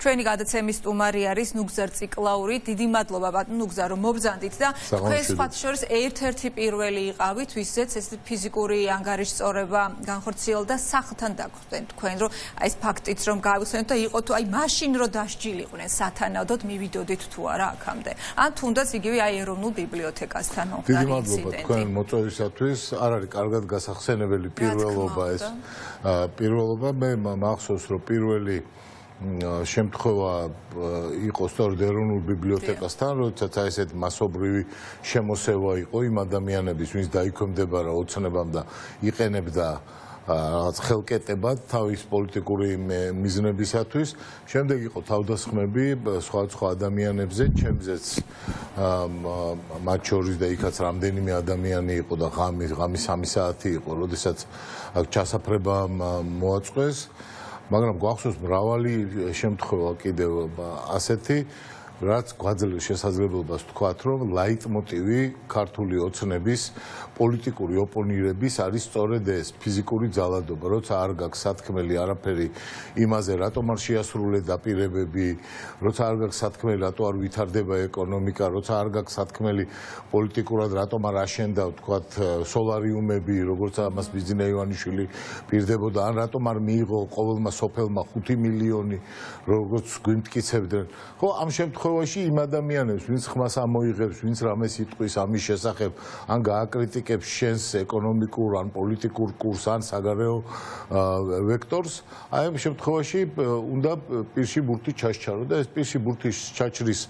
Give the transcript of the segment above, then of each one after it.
ჩვენი გადაცემის სტუმარი არის ნუგზარ ციკლაური. Დიდი მადლობა ბატონო ნუგზარო, მოგზანდით და დღეს ფათშორის ერთ-ერთი პირველი იყავით, ვისაც ეს ფიზიკური ანგარიშის წორება განხორციელდა. Სახლთან დაგვხდნენ თქვენ, რომ ეს ფაქტიც რომ გავიხსენოთ და იყო თუ აი მაშინ რომ დასჯილიყვნენ სათანადოდ მივიდოდით თუ არა აქამდე. Ან თუნდაც იგივე აი ეროვნულ ბიბლიოთეკასთან მომხდარი ინციდენტი. Დიდი მადლობა თქვენ მოწვევისათვის. არ არის კარგად გასახსენებელი პირველობა ეს. Პირველობა მე მახსოვს რომ პირველი შემთხვევა იყო სწორედ ეროვნულ ბიბლიოთეკასთან, როდესაც აი ესეთ მასობრივი შემოსევა იყო იმ ადამიანების, ვინც დაიქვემდებარა ოცნებამ და იყენებდა რაღაც ხელკეტებად თავის პოლიტიკური მიზნებისათვის. Შემდეგ იყო თავდასხმები სხვა ადამიანებზე, ჩემზეც მათ შორის და იქაც რამდენიმე ადამიანი იყო და ღამის 3 საათი იყო, როდესაც ჩასაფრება მოაწყვეს. Magram Guaxo მრავალი შემთხვევა კიდევ ასეთი, რაც გვაძლევს შესაძლებლობას თქვათ, რომ ლაიტმოტივი ქართული ოცნების პოლიტიკური ოპონირების არის სწორედ ეს ფიზიკური ძალადობა, როცა არ გაქვს სათქმელი არაფერი იმაზე, რატომ არ შეასრულე დაპირებები, როცა არ გაქვს სათქმელი რატო არ ვითარდება ეკონომიკა, როცა არ გაქვს სათქმელი პოლიტიკურად რატომ არ აშენდა თქვათ სოლარიუმები, როგორც ამას ბიზნე ივანიშვილი პირდებოდა, ან რატომ არ მიიღო ყოველმა სოფელმა 5 მილიონი, როგორც გვიმტკიცებდნენ. ხო, ამ შემთხვევაში იმ ადამიანებს, ვინც ხმას ამოიღებს, ვინც რამე სიტყვის ამის შესახებ, ან გააკრიტიკებს შენს ეკონომიკურ ან პოლიტიკურ კურს, ან საგარეო ვექტორს, აი ამ შემთხვევაში უნდა პირში ბურთი ჩაჩარო და ეს პირში ბურთის ჩაჩრის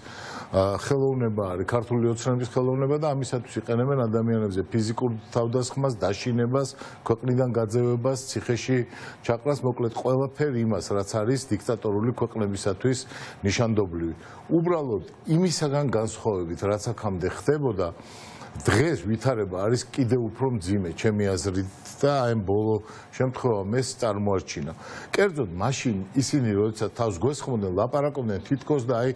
ხელოვნება არის ქართული ოცნების ხელოვნება და ამისათვის იყენებენ ადამიანებზე ფიზიკურ თავდასხმას, დაშინებას, ქვეყნიდან გაძევებას, ციხეში ჩაყრას, მოკლედ ყველაფერი იმას, რაც არის დიქტატორული ქვეყნებისათვის ნიშანდობლივი. Უბრალოდ იმისაგან განსხვავებით, რაც აქამდე ხდებოდა, დღეს ვითარება არის კიდევ უფრო მძიმე, ჩემი აზრით და აი ამ ბოლო შემთხვევა მეს წარმოარჩინა. Კერძოდ, მაშინ ისინი როცა თავს გვესხმოდნენ, ლაპარაკობდნენ თითქოს და აი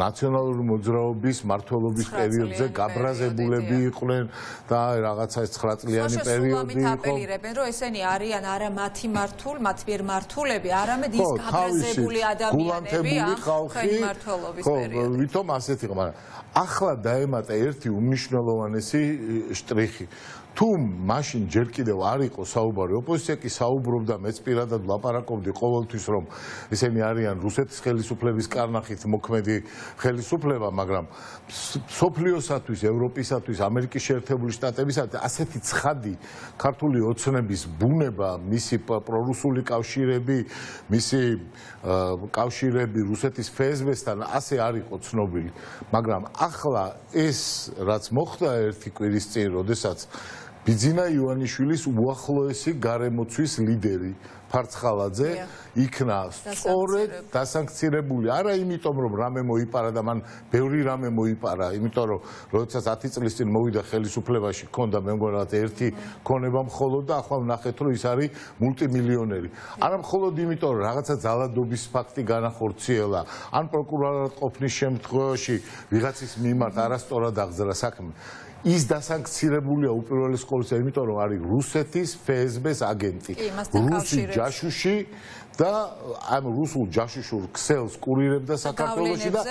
ნაციონალური მოძრაობის მმართველობის პერიოდზე გაბრაზებულები იყვნენ და რაღაცა 9-წლიანი პერიოდი იყო. აპელირებენ, რომ ესენი არიან არა მათი მართულ, მათ მიერ მართულები, არამედ ის გაბრაზებული ადამიანები ამ მმართველობის პერიოდში. ხო, ვითომ ასეთი იყო, მაგრამ ახლა დაემატა ერთი უმნიშვნელოვანი შტრიხი. თუ მაშინ ჯერ კიდევ არ იყო საუბარი, ოპოზიცია კი საუბრობდა, მეც პირადად ვლაპარაკობდი ყოველთვის, რომ ესენი არიან რუსეთის ხელისუფლების კარნახით მოქმედი ხელისუფლება, მაგრამ მსოფლიოსათვის, ევროპისათვის, ამერიკის შეერთებული შტატებისათვის ასეთი ცხადი ქართული ოცნების ბუნება, მისი პრორუსული კავშირები, მისი კავშირები რუსეთის ფსბ-სთან ასე არ იყო ცნობილი, მაგრამ ახლა ეს რაც მოხდა ერთი კვირის წინ, როდესაც ბიძინა ივანიშვილის უახლოესი გარემოცვის ლიდერი ფარცხალაძე იქნა სწორედ დასანქცირებული. Არა იმიტომ რომ რამე მოიპარა და მან ბევრი რამე მოიპარა, იმიტომ რომ როდესაც 10 წლის წინ მოვიდა ხელისუფლებაში, ჰქონდა მე მგონი ერთი ქონება მხოლოდ და ახლა ვნახეთ რომ ის არის მულტიმილიონერი. არა მხოლოდ იმიტომ რომ რაღაცა ძალადობის ფაქტი განახორციელა, ან პროკურორად ყოფნის შემთხვევაში ვიღაცის მიმართ არასწორად აღძრა საქმე. ის დასანქცირებულია უპირველეს ყოვლისა, იმიტომ რომ არის რუსეთის ფსბ-ს აგენტი. რუსი ჯაშუში და ამ რუსულ ჯაშუშურ ქსელს კურირებდა საქართველოში და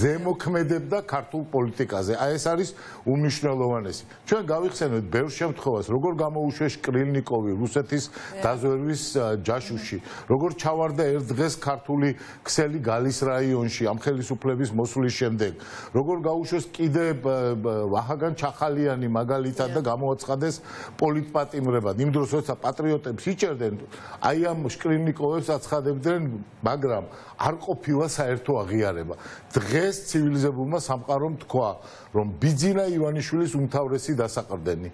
ზემოქმედებდა ქართულ პოლიტიკაზე. აი ეს არის უმნიშვნელოვანესი. Ჩვენ გავიხსენეთ ბევრ შემთხვევას, როგორ გამოუშვეს კრილნიკოვი რუსეთის დაზვერვის ჯაშუში, როგორ ჩავარდა ერთ დღეს ქართული ქსელი გალის რაიონში ამ ხელისუფლების მოსვლის შემდეგ, როგორ გაუშვეს კიდე ვაჰაგან ჩახალიანი მაგალითად და გამოაცხადეს პოლიტპატიმრებად. იმ დროს როცა პატრიოტებს იჭერდნენ, აი ამ კრილნიკოვებს აცხადებდნენ, მაგრამ არ ყოფილა საერთო აღიარება. Დღეს ცივილიზებულმა სამყარომ თქვა, რომ ბიძინა ივანიშვილის უმთავრესი დასაყრდენი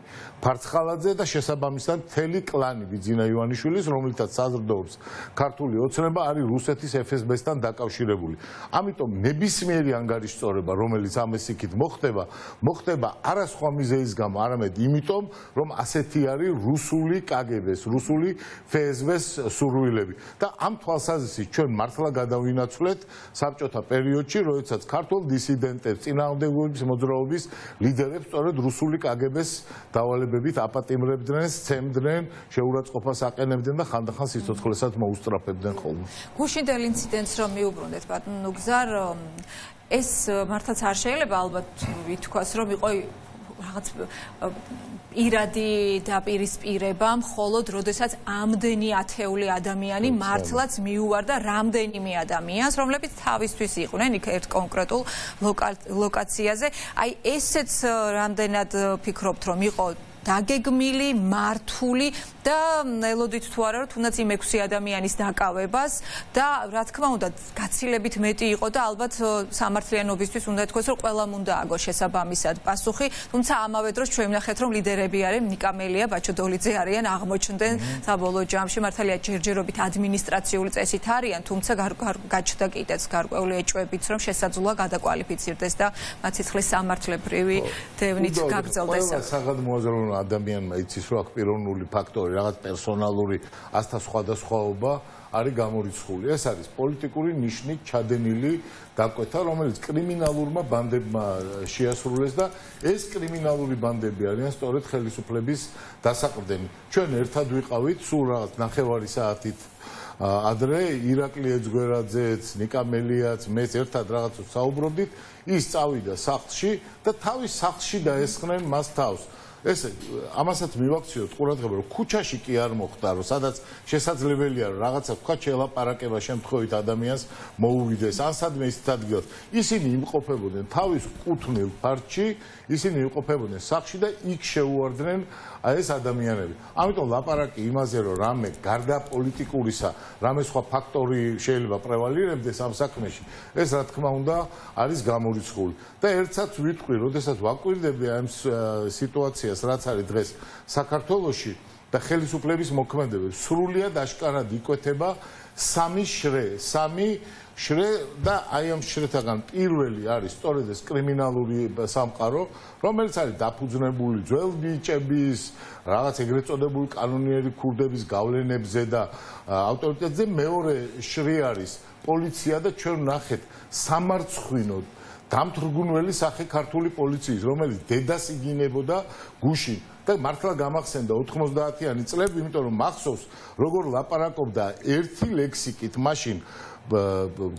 ფარცხალაძე და შესაბამისად მთელი კლანი ბიძინა ივანიშვილის, რომელთაც საზრდოობს ქართული ოცნება, არის რუსეთის ფსბ-სთან დაკავშირებული. Ამიტომ ნებისმიერი ანგარიშსწორება, რომელიც ამის იქით მოხდება, მოხდება არა სხვა მიზეზის გამო, არამედ იმიტომ, რომ ასეთი არის რუსული კგბ-ს, რუსული ფსბ-ს ეს სურვილები და ამ თვალსაზრისით ჩვენ მართლა გადავინაცვლეთ საბჭოთა პერიოდში, როდესაც ქართულ დისიდენტებს წინააღმდეგობის მოძრაობის ლიდერებს სწორედ რუსული კგბ-ს დავალებებით აპატიმრებდნენ, სცემდნენ, შეურაცხყოფას აყენებდნენ და ხანდახან სიცოცხლესაც მოუსწრაფებდნენ ხოლმე. გუშინდელ ინციდენტს რომ მიუბრუნდეთ, ბატონო ნუგზარ, ეს მართლაც არ შეიძლება ალბათ ითქვას, რომ იყო რაღაც iradi da pirispireba მხოლოდ როდესაც ამდენი ათეული ადამიანი მართლაც მიუვარდა რამდენიმე ადამიანს რომლებიც თავისთვის იყვნენ იქ ერთ კონკრეტულ ლოკაციაზე აი ესეც რამდენად ფიქრობთ რომ იყო დაგეგმილი მართული და ელოდით თუ არა რომ თუნდაც იმ 6 ადამიანის დაკავებას და რა თქმა უნდა გაცილებით მეტი იყო და ალბათ სამართლიანობისთვის უნდა ითქვას რომ ყველამ უნდა აგოს შესაბამისად პასუხი თუმცა ამავე დროს ჩვენ ვნახეთ რომ ლიდერები არიან ნიკა მელია ბაჩოდოლიძე არიან აღმოჩნდნენ საბოლოო ჯამში მართალია ჯერჯერობით ადმინისტრაციული წესით არიან თუმცა გაჩნდა კიდეც გარკვეული ეჭვებიც რომ შესაძლოა გადაკვალიფიცირდეს და მათ სიცხლის სამართლებრივი დევნით გაგრძელდეს ადამიანმა იცის რა პიროვნული ფაქტორი, რაღაც პერსონალური ასთა სხვადასხვაობა არის გამორიცხული. ეს არის პოლიტიკური ნიშნით ჩადენილი დაკვეთა, რომელიც კრიმინალურმა ბანდებმა შეასრულეს და ეს კრიმინალური ბანდები არიან სწორედ ხელისუფლების დასაყრდენი. ჩვენ ერთად ვიყავით სულ რაღაც 9:30 საათით Andrei, Irakli, Eduardze, Nika Melia, მეც ერთად რაღაც საუბრობდით, ის წავიდა სახლში და თავის სახლში დაესხნენ მას თავს. Este, amasat mivakciot, quratkabro, kuchashi ki ar moxtaro, sadats shesadzlevelia ragatsa kuchela parakeba shemtkhovit adamians mouvides, an sadme is tadgilat. Isini imqopebuden tavis qutnel parchi, isini imqopebuden sakhshi da ik sheuardnen ai es adamianebi. Amitom laparaki imaze ro rame garda politikurisa, rame sva faktori sheileba prevaliremdes am sakmeshi. Es ra tkma unda aris gamoritzkhuli da ertsats vitqvi, rodesats vakwirdebi am situatsia რაც არის დღეს საქართველოში და ხელისუფლების მოქმედებებს სრულიად აშკარად იკვეთება სამი შრე და აი ამ შრეთაგან პირველი არის სწორედ ეს კრიმინალური სამყარო რომელიც არის დაფუძნებული ძველ ბიჭების რაღაც ეგრეთ წოდებული კანონიერი ქურდების გავლენებზე და ავტორიტეტზე მეორე შრე არის პოლიცია და ჩვენ ნახეთ სამარცხვინოდ დამთრგუნველი სახე ქართული პოლიციის, რომელიც დედას იგინებოდა გუშინ და მართლა გამახსენდა 90-იანი წლები, იმიტომ რომ მახსოვს, როგორ ლაპარაკობდა ერთი ლექსიკით მაშინ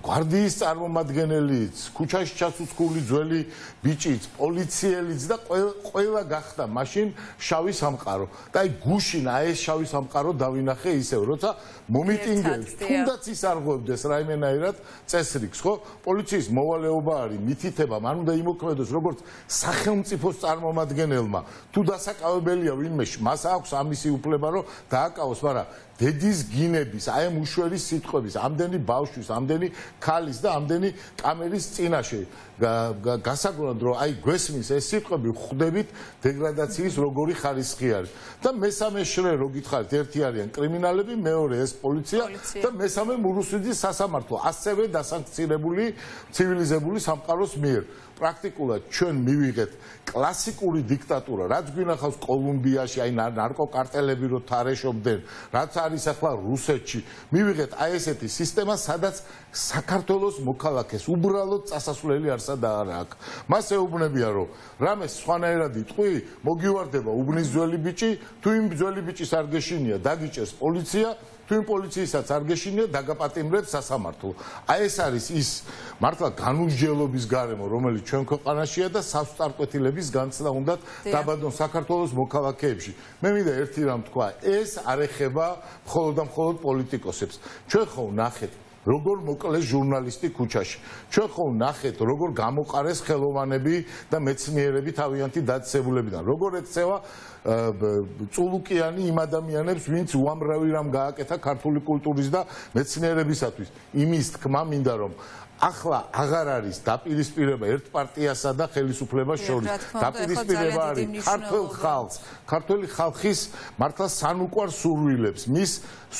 გვარდიის წარმომადგენელიც, ქუჩაში ჩასუცქული ძველი ბიჭიც, პოლიციელიც და ყველა გახდა მაშინ შავი სამყარო. და აი გუშინ აი ეს შავი სამყარო დავინახე ისევ, როცა მომიტინგებს, თუნდაც ის არ ღვებდეს რაიმენაირად წესრიგს, ხო? პოლიციის მოვალეობა არის მითითება, მან უნდა იმოქმედოს, როგორც სახელმწიფოს წარმომადგენელმა. თუ დასაკავებელია ვინმე, მას აქვს ამისი უფლება, რომ დააკავოს, მაგრამ დედის გინების, აი ამ უშველის სიტყვების, ამდენი ბავშვის, ამდენი ქალის და ამდენი კამერის წინაშე გასაგონად რომ აი გვესმის ეს სიტყვები ხვდებით დეგრადაციის როგორი ხარისხი არის. და მესამე შრე რო გითხარით, ერთი არიან კრიმინალები, მეორე ეს პოლიცია და მესამე მურუსიძის სასამართლო, ასევე დასანქცირებული ცივილიზებული სამყაროს მიერ. პრაქტიკულად ჩვენ მივიღეთ კლასიკური დიქტატურა, რაც გვინახავს კოლუმბიაში, აი ნარკოკარტელები რო თარეშობდნენ, რაც არის ახლა რუსეთში. მივიღეთ აი ესეთი სისტემა, სადაც საქართველოს მოქალაქეს უბრალოდ წასასვლელი არსად არ აქვს. მას ეუბნებიან, რომ რამეს სხვანაირად იტყვი, მოგივარდება უბნის ძველი ბიჭი, თუ იმ ძველი ბიჭის არ გეშინია, დაგიჭერს პოლიცია, თუ იმ პოლიციასაც არ გეშინია, დაგაპატიმრებს სასამართლო. აი ეს არის ის მართლა განუჯელობის გარემო, რომელიც ჩვენ ქვეყანაშია და სასწარკვეთილების განცდა უნდა დაბადონ საქართველოს მოქალაქეებში. მე მინდა ერთი რამ თქვა, ეს არ ეხება მხოლოდ და მხოლოდ პოლიტიკოსებს. ჩვენ ხო ნახეთ როგორ მოკლეს ჟურნალისტი ქუჩაში. ჩვენ ხო ნახეთ, როგორ გამოყარეს ხელოვანები და მეცნიერები თავიანთი დაწესებულებიდან. როგორ ექცევა წულუკიანი იმ ადამიანებს, ვინც უამრავი რამ გააკეთა ქართული კულტურის და მეცნიერებისათვის. იმის თქმა მინდა, რომ ახლა აღარ არის დაპირისპირება ერთ პარტიასა და ხელისუფლებას შორის. Დაპირისპირება არის ქართულ ხალხს, ქართული ხალხის მართლა სანუკვარ სურვილებს, მის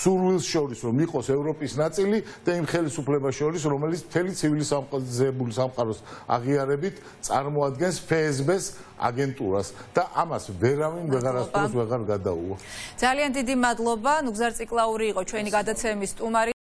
სურვილს შორის, რომ იყოს ევროპის ნაწილი და იმ ხელისუფლებას შორის, რომელიც მთელი ცივილიზებული სამყაროს აღიარებით წარმოადგენს ფსბ-ს აგენტურას და ამას ვერავინ ვეღარ გადაუვა. Ძალიან დიდი მადლობა, ნუგზარ ციკლაური იყო ჩვენი გადაცემის სტუმარი.